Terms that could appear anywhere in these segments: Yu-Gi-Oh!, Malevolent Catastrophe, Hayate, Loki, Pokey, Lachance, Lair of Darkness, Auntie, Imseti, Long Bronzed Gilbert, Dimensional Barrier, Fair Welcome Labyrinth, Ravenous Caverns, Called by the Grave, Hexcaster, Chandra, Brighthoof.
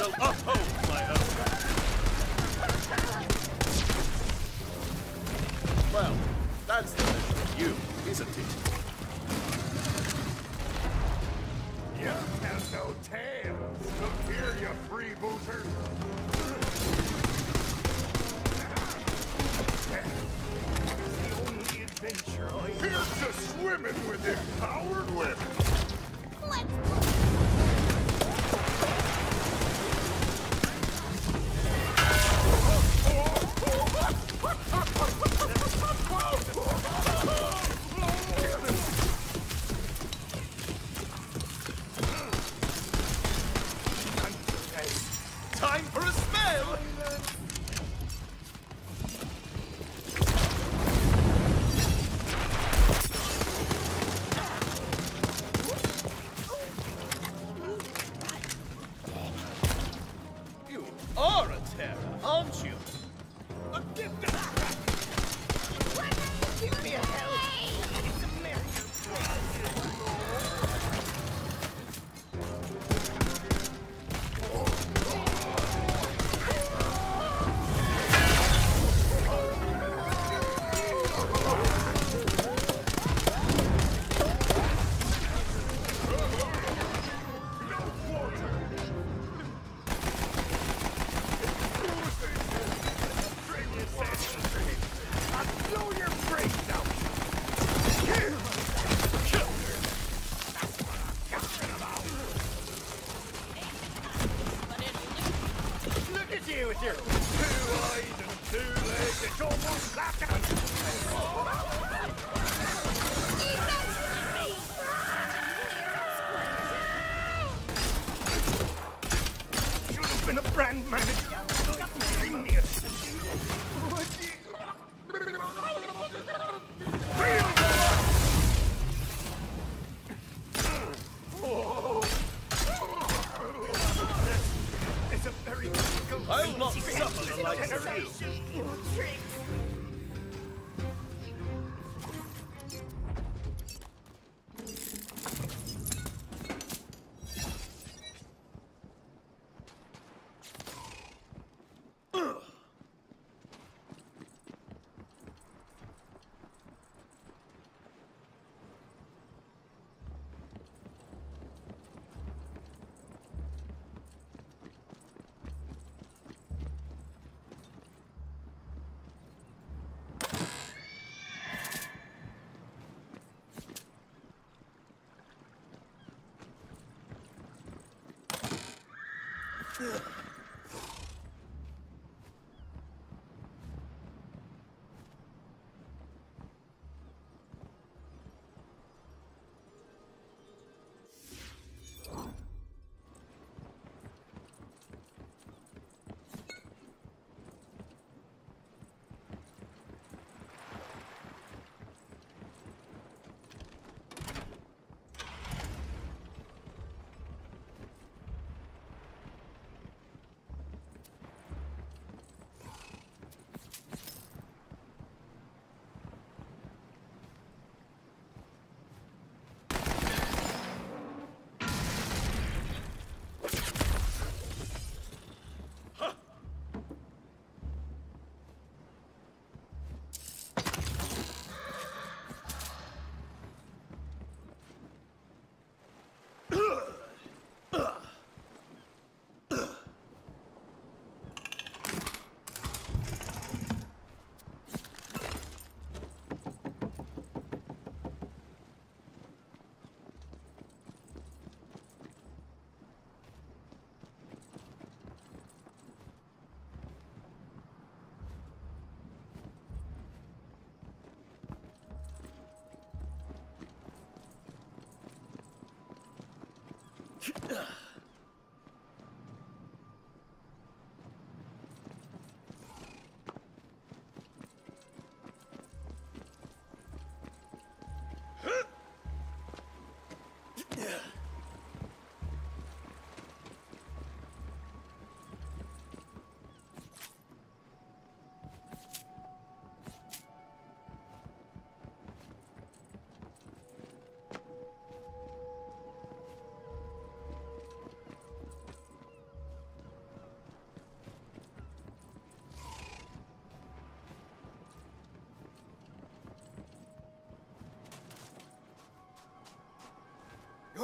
shall uphold my own. Well, that's the mission of you, isn't it? You tell no tales. Look here, you freebooter. It's the only adventure I have. Here's to swimming with their powered whip. Let's go.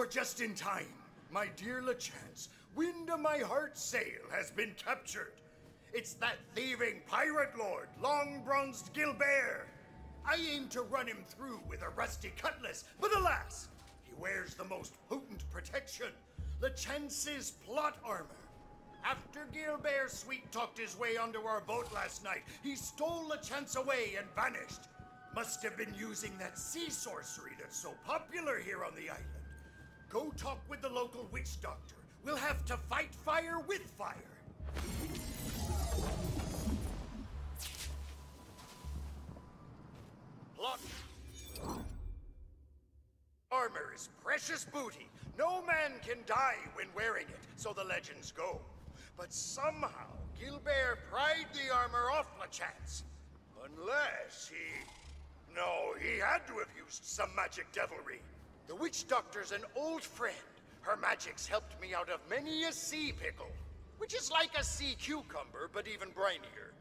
You're just in time. My dear Lachance, Wind of my Heart's sail has been captured. It's that thieving pirate lord, Long Bronzed Gilbert. I aimed to run him through with a rusty cutlass, but alas, he wears the most potent protection, Lachance's plot armor. After Gilbert sweet-talked his way onto our boat last night, he stole Lachance away and vanished. Must have been using that sea sorcery that's so popular here on the island. Go talk with the local witch doctor. We'll have to fight fire with fire. Plot. Armor is precious booty. No man can die when wearing it, so the legends go. But somehow, Gilbert pried the armor off Lachance. Unless he... No, he had to have used some magic devilry. The witch doctor's an old friend. Her magic's helped me out of many a sea pickle, which is like a sea cucumber, but even brinier.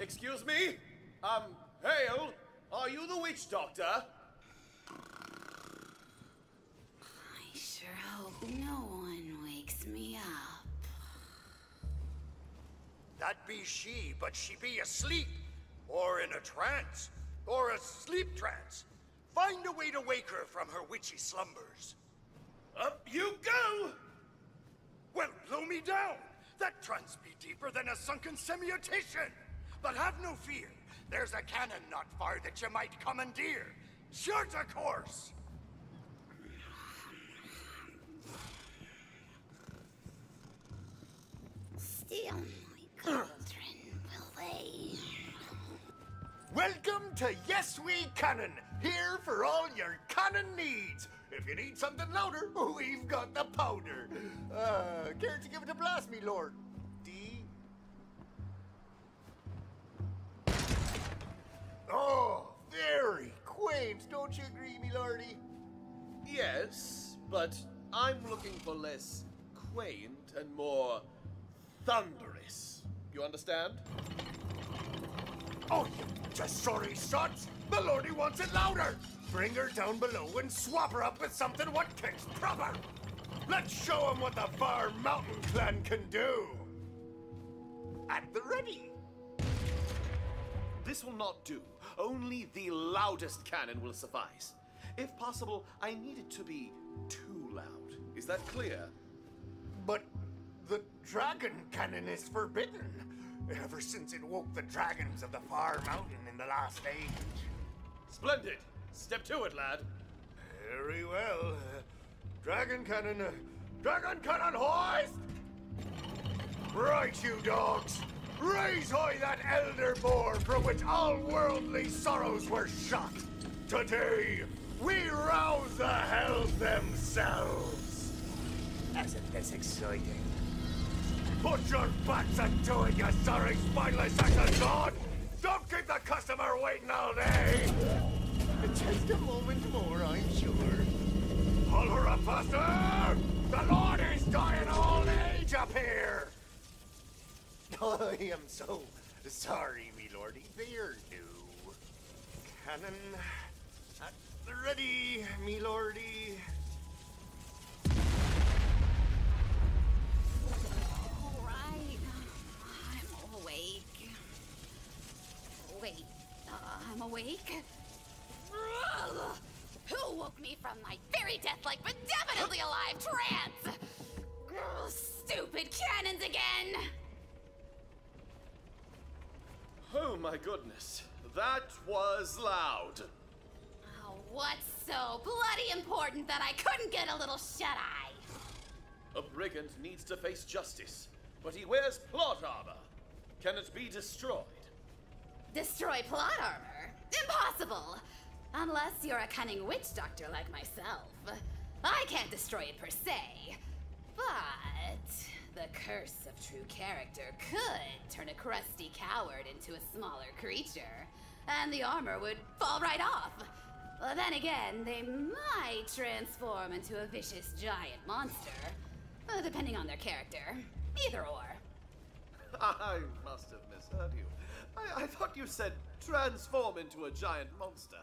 Excuse me? Hale, are you the witch doctor? I sure hope no one wakes me up. That be she, but she be asleep. Or in a trance. Or a sleep trance. Find a way to wake her from her witchy slumbers. Up you go! Well, blow me down! That trance be deeper than a sunken semiotician! But have no fear. There's a cannon not far that you might commandeer. Short a course! Steal my cauldron, will they? Welcome to Yes We Cannon, here for all your cannon needs. If you need something louder, we've got the powder. Care to give it a blast, me lord? Oh, very quaint, don't you agree, me lordy? Yes, but I'm looking for less quaint and more thunderous. You understand? Oh, you just sorry shots! My lordy wants it louder! Bring her down below and swap her up with something what kicks proper! Let's show 'em what the Far Mountain Clan can do! At the ready! This will not do. Only the loudest cannon will suffice. If possible, I need it to be too loud. Is that clear? But the dragon cannon is forbidden, ever since it woke the dragons of the Far Mountain in the last age. Splendid! Step to it, lad. Very well. Dragon cannon hoist! Right, you dogs! Raise hoy that elder boar from which all worldly sorrows were shot! Today, we rouse the hells themselves! Isn't this exciting? Put your backs into it, you sorry spineless accusation! Don't keep the customer waiting all day! Just a moment more, I'm sure. Pull her up faster! The Lord is dying old age up here! I am so sorry, me lordy. They're new. Cannon at the ready, me lordy. All right. I'm always awake? Who woke me from my very death-like but definitely alive trance? Stupid cannons again! Oh my goodness, that was loud. Oh, what's so bloody important that I couldn't get a little shut-eye? A brigand needs to face justice, but he wears plot armor. Can it be destroyed? Destroy plot armor? Impossible! Unless you're a cunning witch doctor like myself. I can't destroy it per se. But the curse of true character could turn a crusty coward into a smaller creature, and the armor would fall right off. Well, then again, they might transform into a vicious giant monster, depending on their character. Either or. I must have misheard you. I thought you said transform into a giant monster.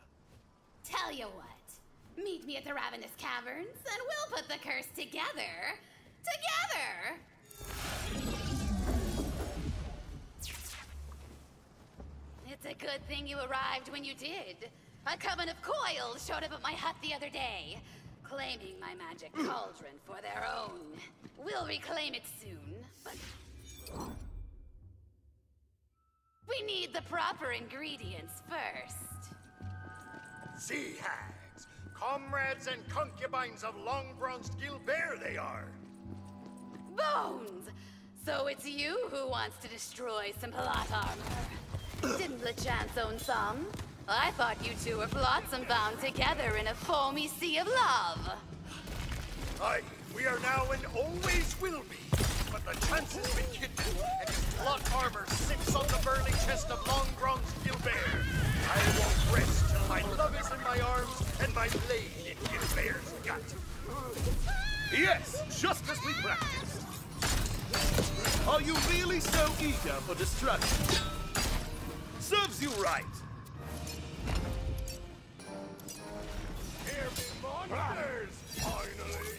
Tell you what, meet me at the Ravenous Caverns, and we'll put the curse together. Together! It's a good thing you arrived when you did. A coven of coils showed up at my hut the other day, claiming my magic cauldron for their own. We'll reclaim it soon, but... we need the proper ingredients first. Sea hags! Comrades and concubines of Long Bronzed Gilbert they are! Bones! So it's you who wants to destroy some plot armor. Didn't Lachance own some? I thought you two were flotsam bound together in a foamy sea of love. Aye, we are now and always will be. But Lachance has been kidnapped, and his plot armor sits on the burly chest of Long Bronze Gilbert. I won't rest till my love is in my arms and my blade in Gilbert's gut. Yes, just as we practiced. Are you really so eager for destruction? Serves you right. Hear me, monsters! Finally!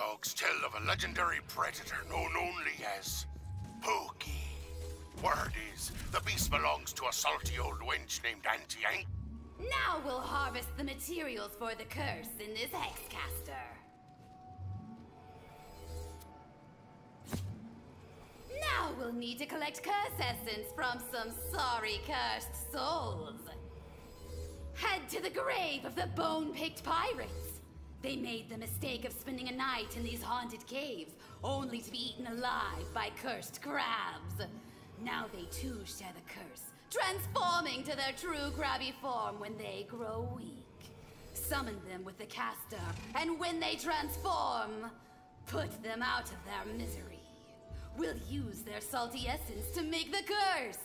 dogs tell of a legendary predator known only as Pokey. Word is, the beast belongs to a salty old wench named Auntie, eh? Now we'll harvest the materials for the curse in this Hexcaster. Now we'll need to collect curse essence from some sorry cursed souls. Head to the grave of the bone-picked pirates. They made the mistake of spending a night in these haunted caves, only to be eaten alive by cursed crabs. Now they too share the curse, transforming to their true crabby form when they grow weak. Summon them with the caster, and when they transform, put them out of their misery. We'll use their salty essence to make the curse!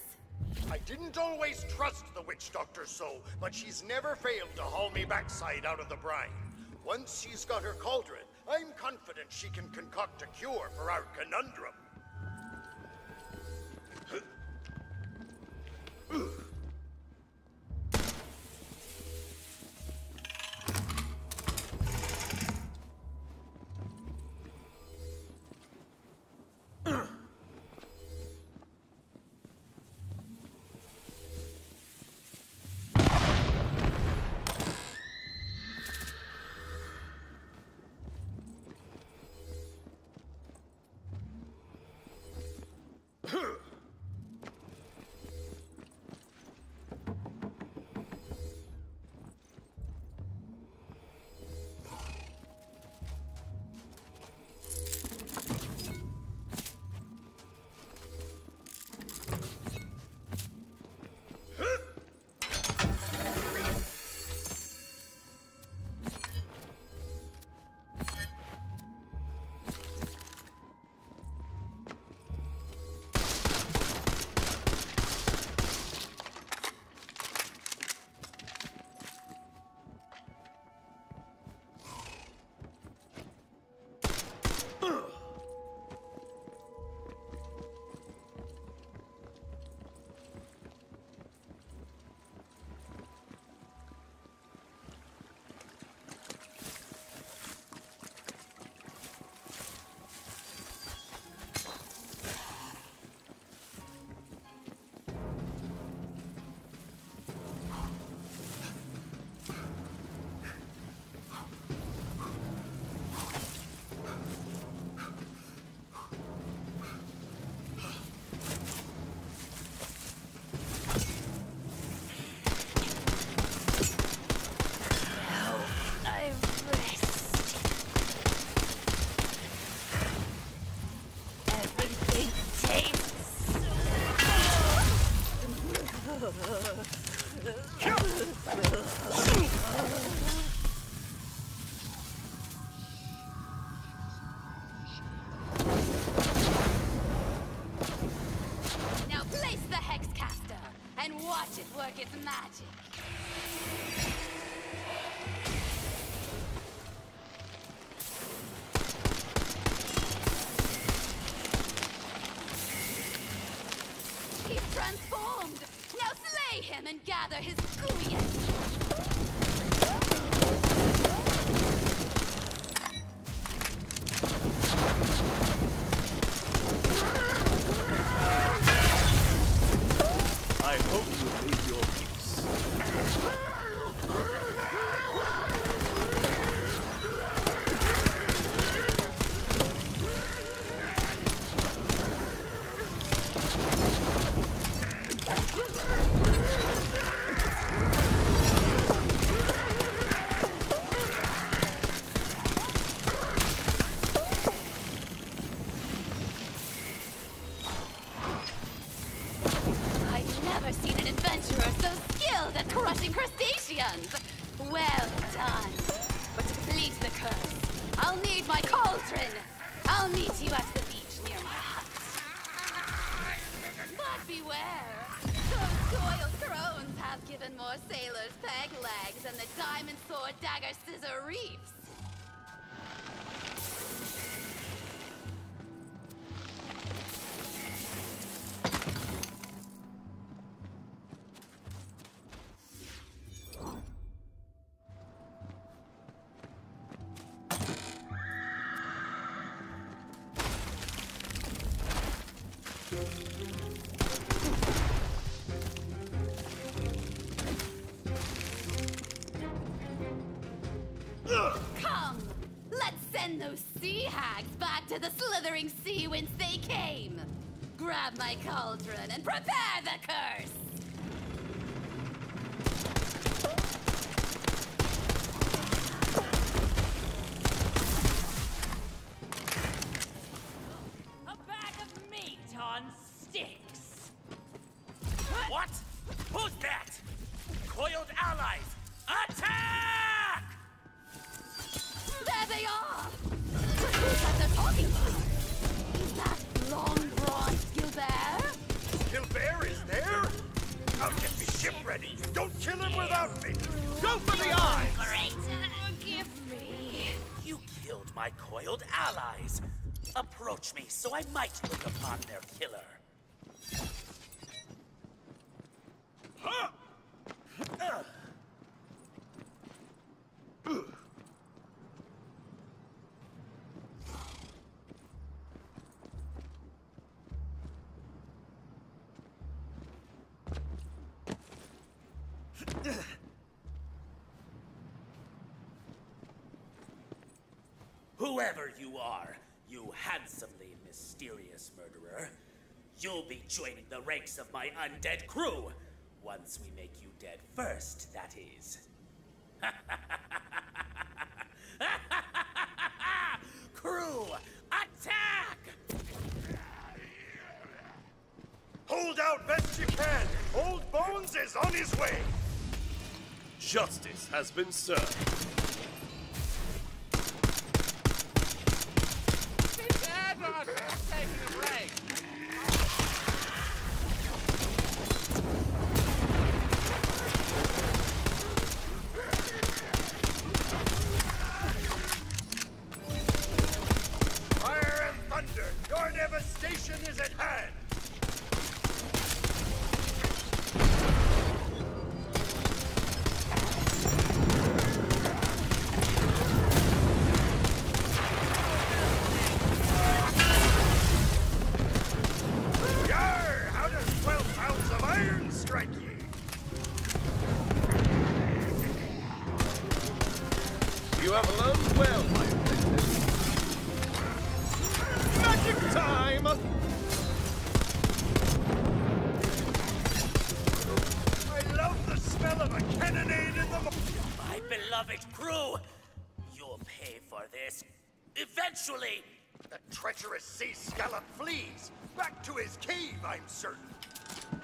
I didn't always trust the witch doctor so, but she's never failed to haul me backside out of the brine. Once she's got her cauldron, I'm confident she can concoct a cure for our conundrum. Come! Let's send those sea hags back to the slithering sea whence they came! Grab my cauldron and prepare the curse! So I might look upon their killer. Whoever you are, you handsomely mysterious murderer, you'll be joining the ranks of my undead crew, once we make you dead first, that is. Crew, attack! Hold out best you can! Old Bones is on his way! Justice has been served.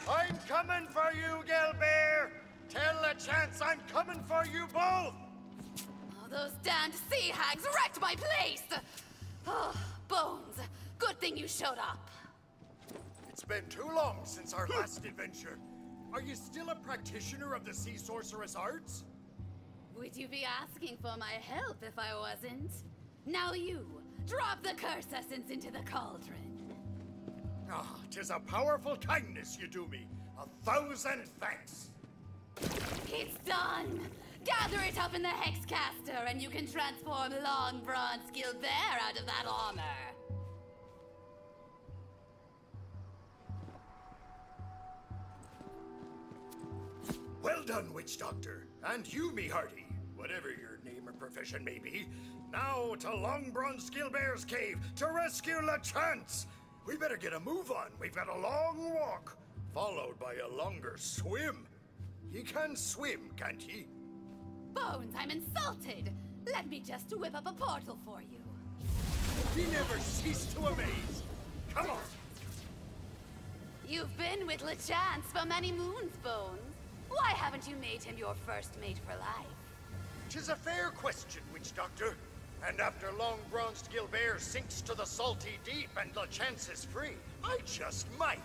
I'm coming for you, Gilbert! Tell Lachance I'm coming for you both! Oh, those damned sea hags wrecked my place! Oh, Bones, good thing you showed up. It's been too long since our last adventure. Are you still a practitioner of the sea sorceress arts? Would you be asking for my help if I wasn't? Now you, drop the curse essence into the cauldron. Ah, 'tis a powerful kindness you do me. 1,000 thanks. It's done. Gather it up in the Hexcaster, and you can transform Long Bronzed Gilbert out of that armor. Well done, Witch Doctor, and you, me hearty, whatever your name or profession may be. Now to Long Bronzed Gilbert's cave to rescue Lachance. We better get a move on. We've got a long walk, followed by a longer swim. He can swim, can't he? Bones, I'm insulted. Let me just whip up a portal for you. He never ceased to amaze. Come on. You've been with Lachance for many moons, Bones. Why haven't you made him your first mate for life? 'Tis a fair question, Witch Doctor. And after Long Bronzed Gilbert sinks to the salty deep and Lachance is free, I just might.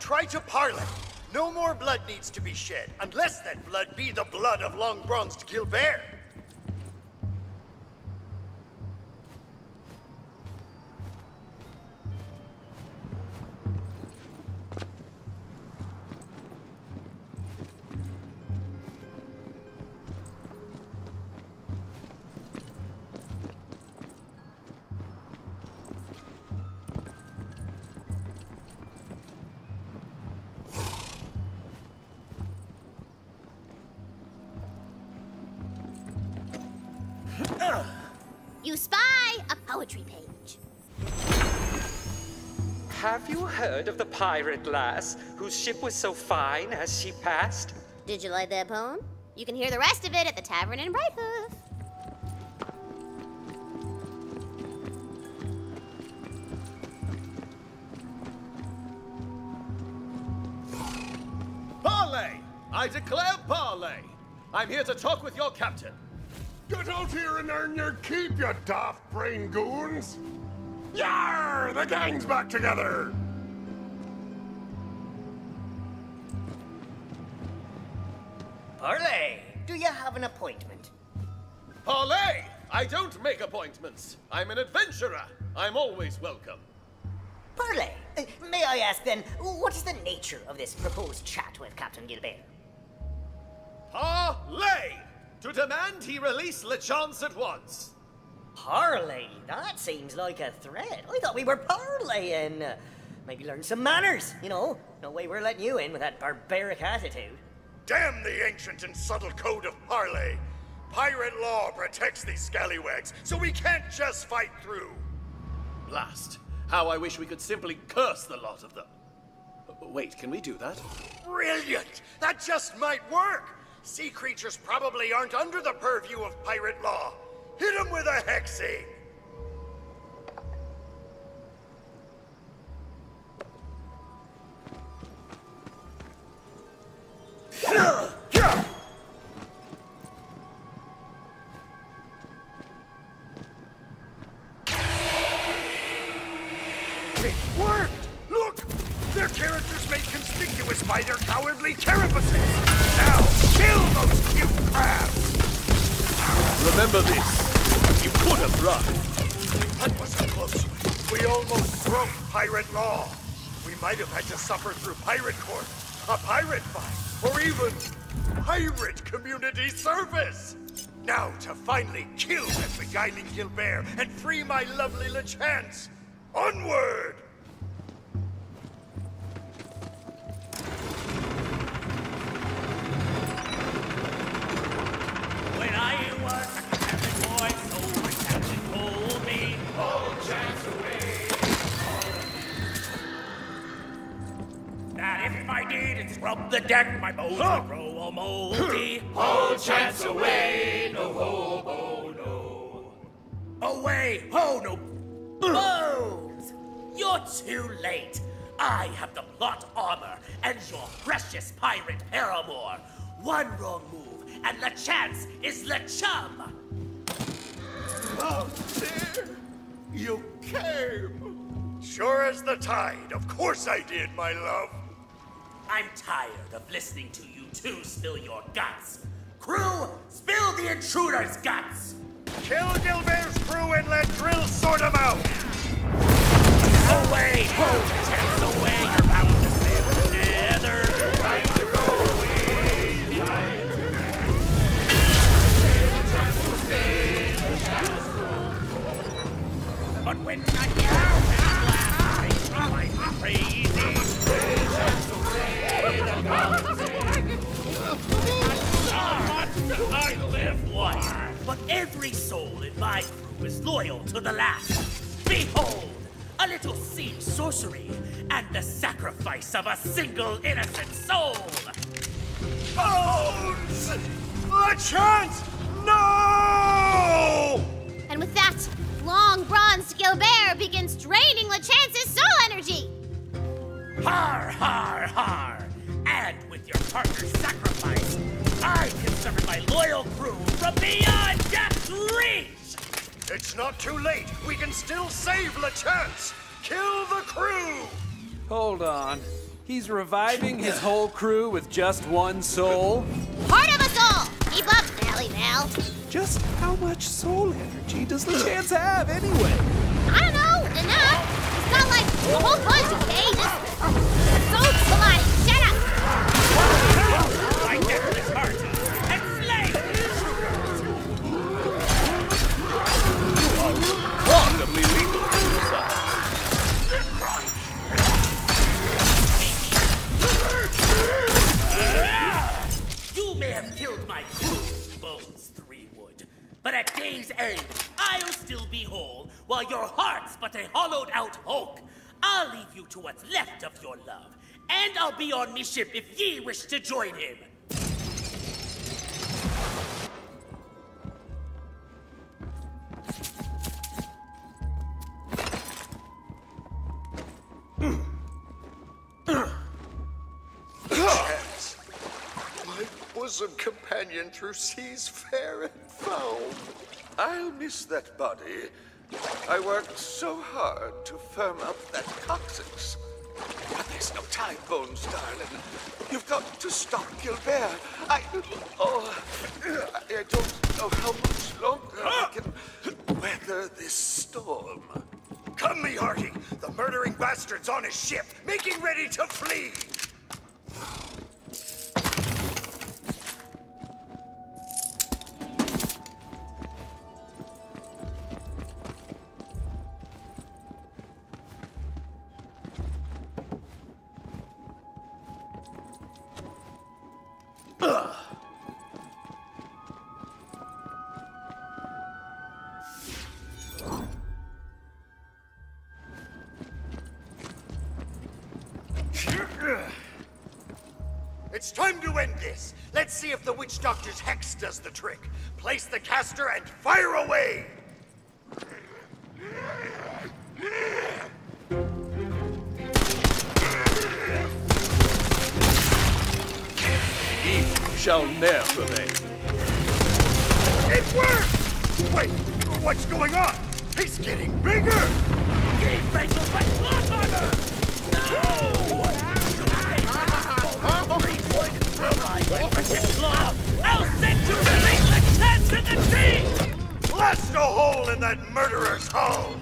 Try to parley. No more blood needs to be shed, unless that blood be the blood of Long Bronzed Gilbert. You spy a poetry page. Have you heard of the pirate lass whose ship was so fine as she passed? Did you like that poem? You can hear the rest of it at the tavern in Brighthoof. Parley! I declare parley! I'm here to talk with your captain. Get out here and earn your keep, you daft brain goons! Yar! The gang's back together! Parley, do you have an appointment? Parley, I don't make appointments. I'm an adventurer. I'm always welcome. Parley, may I ask then, what is the nature of this proposed chat with Captain Gilbert? Parley! To demand he release Lachance at once. Parley? That seems like a threat. I thought we were parleying. Maybe learn some manners, you know. No way we're letting you in with that barbaric attitude. Damn the ancient and subtle code of parley. Pirate law protects these scallywags, so we can't just fight through. Blast. How I wish we could simply curse the lot of them. Wait, can we do that? Brilliant! That just might work. Sea creatures probably aren't under the purview of pirate law. Hit them with a hexie! It worked! Look! Their characters made conspicuous by their cowardly carapaces! Now, kill those few crabs! Remember this. You could have run. That was close. We almost broke pirate law. We might have had to suffer through pirate court, a pirate fight, or even pirate community service. Now to finally kill that beguiling Gilbert and free my lovely Lachance. Onward! Rub the deck, my bones will grow all moldy. Whole chance away, no hobo, no. Away, ho, no. Bones! You're too late. I have the plot armor and your precious pirate paramour. One wrong move, and Lachance is Lachum. Oh, dear. You came. Sure as the tide. Of course I did, my love. I'm tired of listening to you two spill your guts. Crew, spill the intruder's guts! Kill Gilbert's crew and let Drill sort them out! Away! Hold the tents away! You're bound to sail together! Time to go away! Time to go away! But when I get out, I am crazy! I live once, but every soul in my crew is loyal to the last. Behold, a little sea sorcery and the sacrifice of a single innocent soul. Bones! Lachance! No! And with that, Long Bronzed Gilbert begins draining Lachance's soul energy. Har, har, har! And with your partner's sacrifice, I can sever my loyal crew from beyond death's reach! It's not too late. We can still save Lachance. Kill the crew! Hold on. He's reviving his whole crew with just one soul. Part of a soul! Keep up, Sally Val. Just how much soul energy does Lachance have, anyway? I don't know, enough. It's not like a whole bunch, okay? Just soul somebody. Shut up! I get this heart. It's late! Welcome, Lily. But at day's end, I'll still be whole, while your heart's but a hollowed-out hulk. I'll leave you to what's left of your love, and I'll be on me ship if ye wish to join him. My bosom companion through seas fair and foul. I'll miss that body. I worked so hard to firm up that coccyx. But there's no time, Bones, darling. You've got to stop Gilbert. I don't know how much longer I can weather this storm. Come, me hearty. The murdering bastard's on his ship, making ready to flee. It's time to end this. Let's see if the witch doctor's hex does the trick. Place the caster and fire away! He shall ne'er prevail. It worked! Wait, what's going on? He's getting bigger! He faces my cloth armor! No! I'll send you to release the chance in the sea! Blast a hole in that murderer's hull!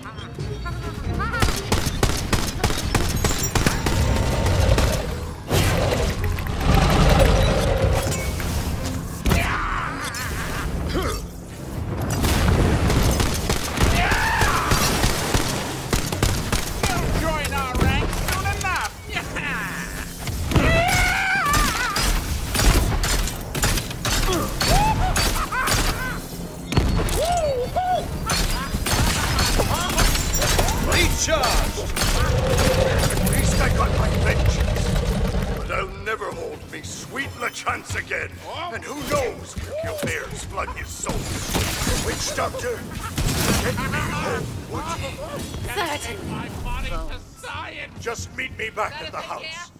Just meet me back at the house.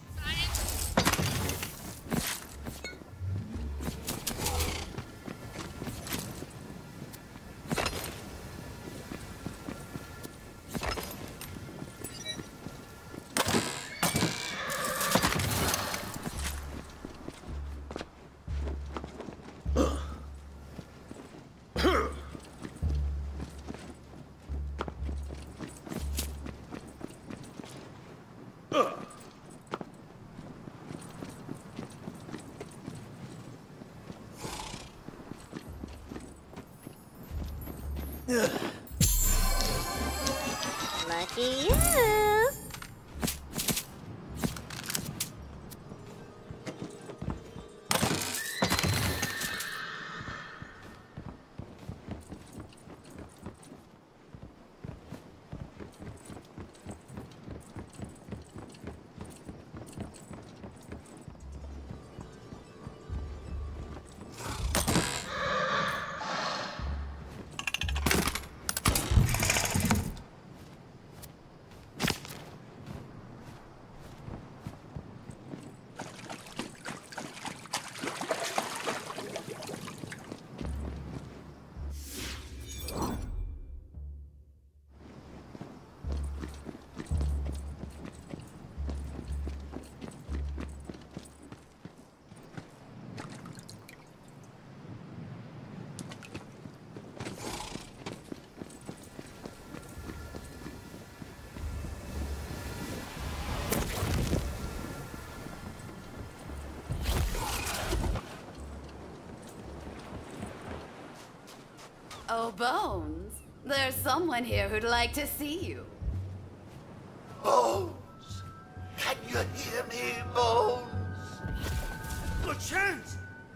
Lucky you! Bones, there's someone here who'd like to see you. Bones! Can you hear me, Bones? Lachance!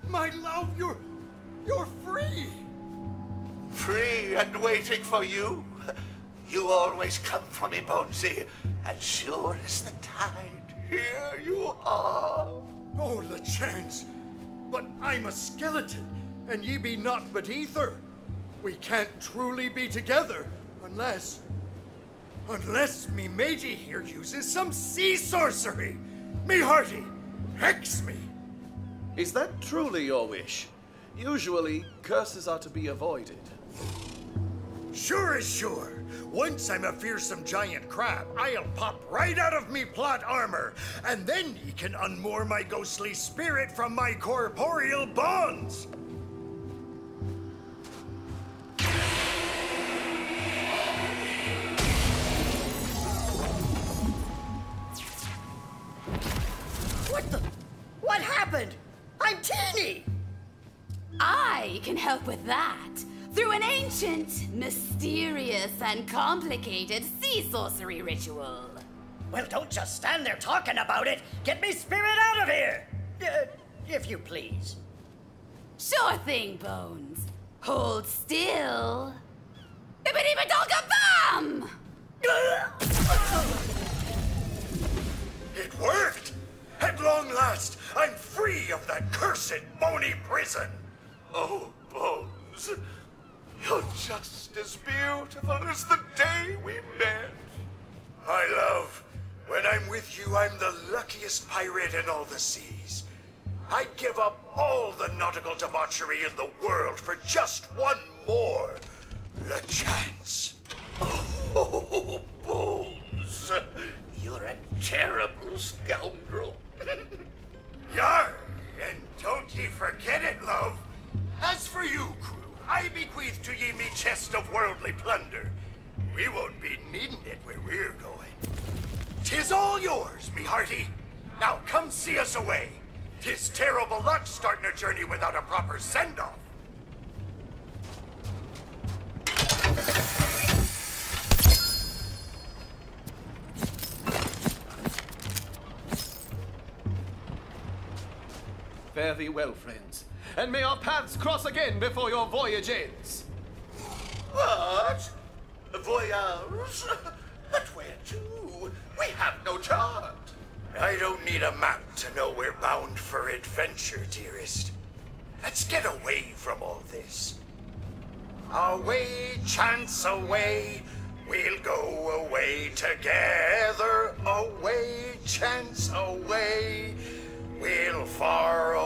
My love, you're free! Free and waiting for you? You always come for me, Bonesy, and sure as the tide, here you are. Oh, Lachance, but I'm a skeleton, and ye be naught but ether. We can't truly be together, unless me matey here uses some sea sorcery. Me hearty, hex me. Is that truly your wish? Usually, curses are to be avoided. Sure as sure. Once I'm a fearsome giant crab, I'll pop right out of me plot armor, and then ye can unmoor my ghostly spirit from my corporeal bonds. What happened? I'm teeny! I can help with that. Through an ancient, mysterious, and complicated sea sorcery ritual. Well, don't just stand there talking about it. Get me spirit out of here! If you please. Sure thing, Bones. Hold still. Bibbidi-ba-dolka-bam! It worked! At long last, I'm free of that cursed, bony prison! Oh, Bones. You're just as beautiful as the day we met. My love, when I'm with you, I'm the luckiest pirate in all the seas. I'd give up all the nautical debauchery in the world for just one more. Lachance. Oh, Bones. You're a terrible scoundrel. Yar, and don't ye forget it, love. As for you, crew, I bequeath to ye me chest of worldly plunder. We won't be needing it where we're going. 'Tis all yours, me hearty. Now come see us away. 'Tis terrible luck starting a journey without a proper send-off. Fare thee well, friends. And may our paths cross again before your voyage ends. What? Voyage? But where to? We have no chart. I don't need a map to know we're bound for adventure, dearest. Let's get away from all this. Away, chance away. We'll go away together. Away, chance away. We'll far away.